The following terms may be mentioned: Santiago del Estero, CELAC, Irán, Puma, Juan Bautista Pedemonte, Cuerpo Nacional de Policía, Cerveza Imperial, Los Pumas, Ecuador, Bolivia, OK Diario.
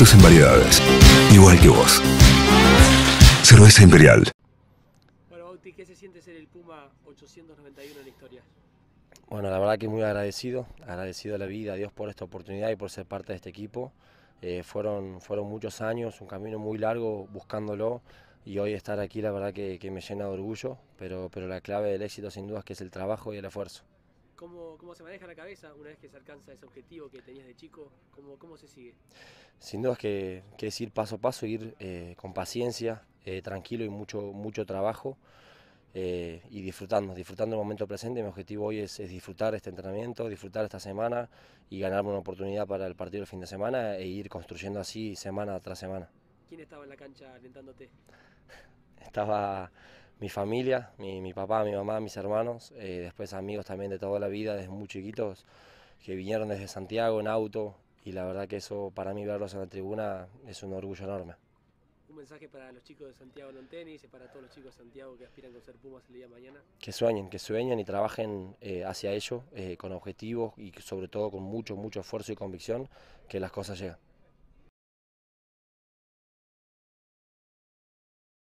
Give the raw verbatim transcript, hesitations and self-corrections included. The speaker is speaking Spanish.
expertos en variedades, igual que vos. Cerveza Imperial. Bueno, Bauti, ¿qué se siente ser el Puma ochocientos noventa y uno en la historia? Bueno, la verdad que muy agradecido, agradecido a la vida, a Dios por esta oportunidad y por ser parte de este equipo. Eh, fueron, fueron muchos años, un camino muy largo buscándolo, y hoy estar aquí la verdad que, que me llena de orgullo, pero, pero la clave del éxito sin duda es que es el trabajo y el esfuerzo. ¿Cómo, ¿Cómo se maneja la cabeza una vez que se alcanza ese objetivo que tenías de chico? ¿Cómo, cómo se sigue? Sin duda es que, que es ir paso a paso, ir eh, con paciencia, eh, tranquilo y mucho, mucho trabajo. Eh, y disfrutando, disfrutando el momento presente. Mi objetivo hoy es, es disfrutar este entrenamiento, disfrutar esta semana y ganarme una oportunidad para el partido del fin de semana e ir construyendo así semana tras semana. ¿Quién estaba en la cancha alentándote? Estaba mi familia, mi, mi papá, mi mamá, mis hermanos, eh, después amigos también de toda la vida, desde muy chiquitos, que vinieron desde Santiago en auto, y la verdad que eso, para mí, verlos en la tribuna es un orgullo enorme. ¿Un mensaje para los chicos de Santiago en tenis y para todos los chicos de Santiago que aspiran a ser Pumas el día de mañana? Que sueñen, que sueñen y trabajen eh, hacia ello, eh, con objetivos y sobre todo con mucho, mucho esfuerzo y convicción, que las cosas llegan.